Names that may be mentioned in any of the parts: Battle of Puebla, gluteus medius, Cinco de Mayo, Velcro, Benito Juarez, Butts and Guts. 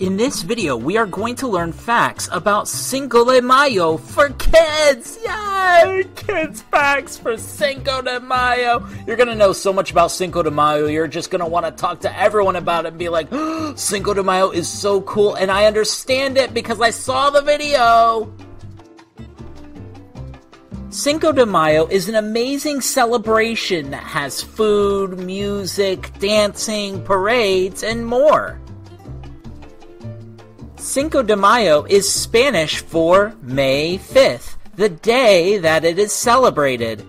In this video, we are going to learn facts about Cinco de Mayo for kids! Yay! Kids facts for Cinco de Mayo! You're gonna know so much about Cinco de Mayo, you're just gonna want to talk to everyone about it and be like, oh, Cinco de Mayo is so cool and I understand it because I saw the video! Cinco de Mayo is an amazing celebration that has food, music, dancing, parades, and more. Cinco de Mayo is Spanish for May 5th, the day that it is celebrated.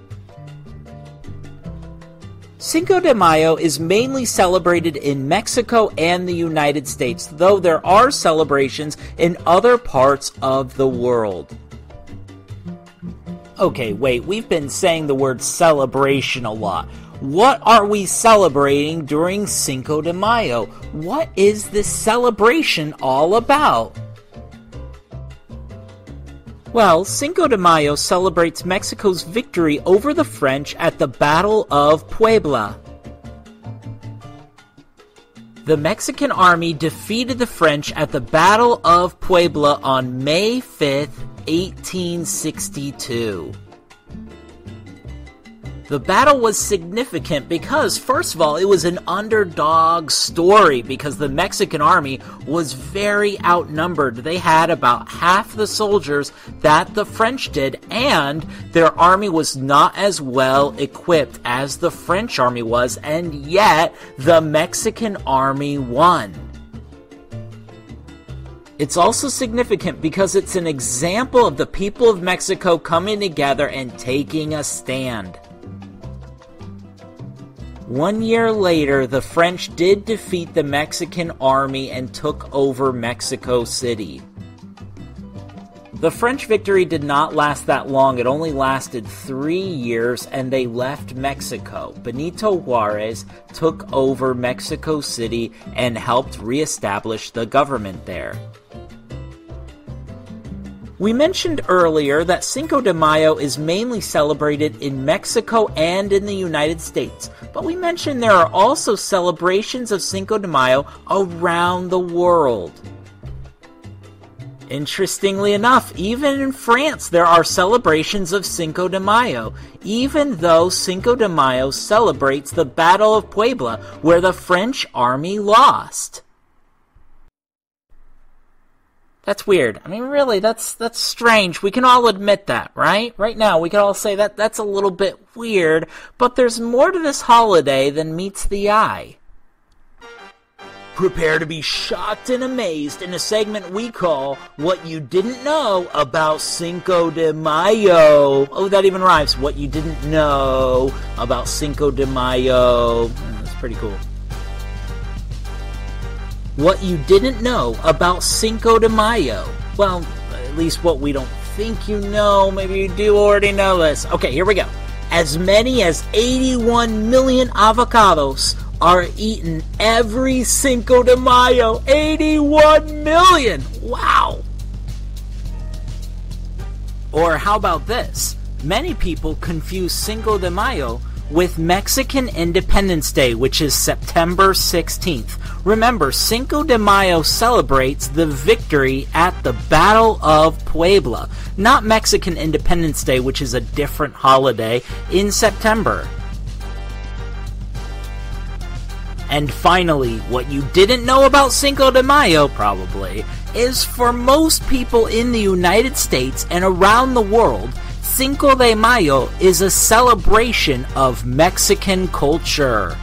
Cinco de Mayo is mainly celebrated in Mexico and the United States, though there are celebrations in other parts of the world. Okay, wait, we've been saying the word celebration a lot. What are we celebrating during Cinco de Mayo? What is this celebration all about? Well, Cinco de Mayo celebrates Mexico's victory over the French at the Battle of Puebla. The Mexican army defeated the French at the Battle of Puebla on May 5th, 1862. The battle was significant because, first of all, it was an underdog story because the Mexican army was very outnumbered. They had about half the soldiers that the French did, and their army was not as well equipped as the French army was, and yet the Mexican army won. It's also significant because it's an example of the people of Mexico coming together and taking a stand. 1 year later, the French did defeat the Mexican army and took over Mexico City. The French victory did not last that long. It only lasted 3 years, and they left Mexico. Benito Juarez took over Mexico City and helped reestablish the government there. We mentioned earlier that Cinco de Mayo is mainly celebrated in Mexico and in the United States, but we mentioned there are also celebrations of Cinco de Mayo around the world. Interestingly enough, even in France there are celebrations of Cinco de Mayo, even though Cinco de Mayo celebrates the Battle of Puebla, where the French army lost. That's weird. I mean, really, that's strange. We can all admit that, right? Right now, we can all say that that's a little bit weird, but there's more to this holiday than meets the eye. Prepare to be shocked and amazed in a segment we call What You Didn't Know About Cinco de Mayo. Oh, that even rhymes. What You Didn't Know About Cinco de Mayo. That's pretty cool. What you didn't know about Cinco de Mayo. Well, at least what we don't think you know. Maybe you do already know this. Okay, here we go. As many as 81 million avocados are eaten every Cinco de Mayo. 81 million! Wow! Or how about this? Many people confuse Cinco de Mayo with Mexican Independence Day, which is September 16th. Remember, Cinco de Mayo celebrates the victory at the Battle of Puebla, not Mexican Independence Day, which is a different holiday in September. And finally, what you didn't know about Cinco de Mayo, probably, is for most people in the United States and around the world, Cinco de Mayo is a celebration of Mexican culture.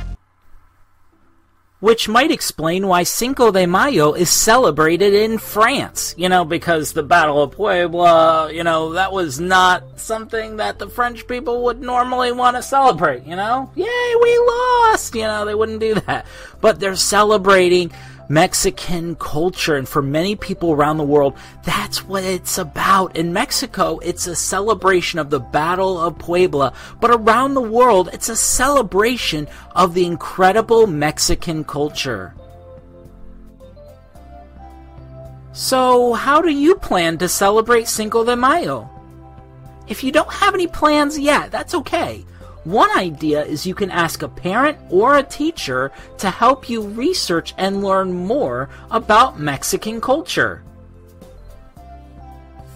Which might explain why Cinco de Mayo is celebrated in France. You know, because the Battle of Puebla, you know, that was not something that the French people would normally want to celebrate, you know? Yay, we lost! You know, they wouldn't do that. But they're celebrating Mexican culture, and for many people around the world, that's what it's about. In Mexico, it's a celebration of the Battle of Puebla, but around the world, it's a celebration of the incredible Mexican culture. So, how do you plan to celebrate Cinco de Mayo? If you don't have any plans yet, that's okay. One idea is you can ask a parent or a teacher to help you research and learn more about Mexican culture.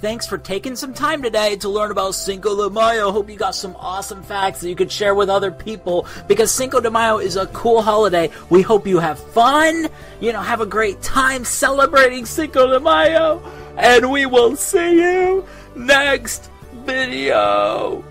Thanks for taking some time today to learn about Cinco de Mayo. Hope you got some awesome facts that you can share with other people, because Cinco de Mayo is a cool holiday. We hope you have fun, have a great time celebrating Cinco de Mayo, and we will see you next video.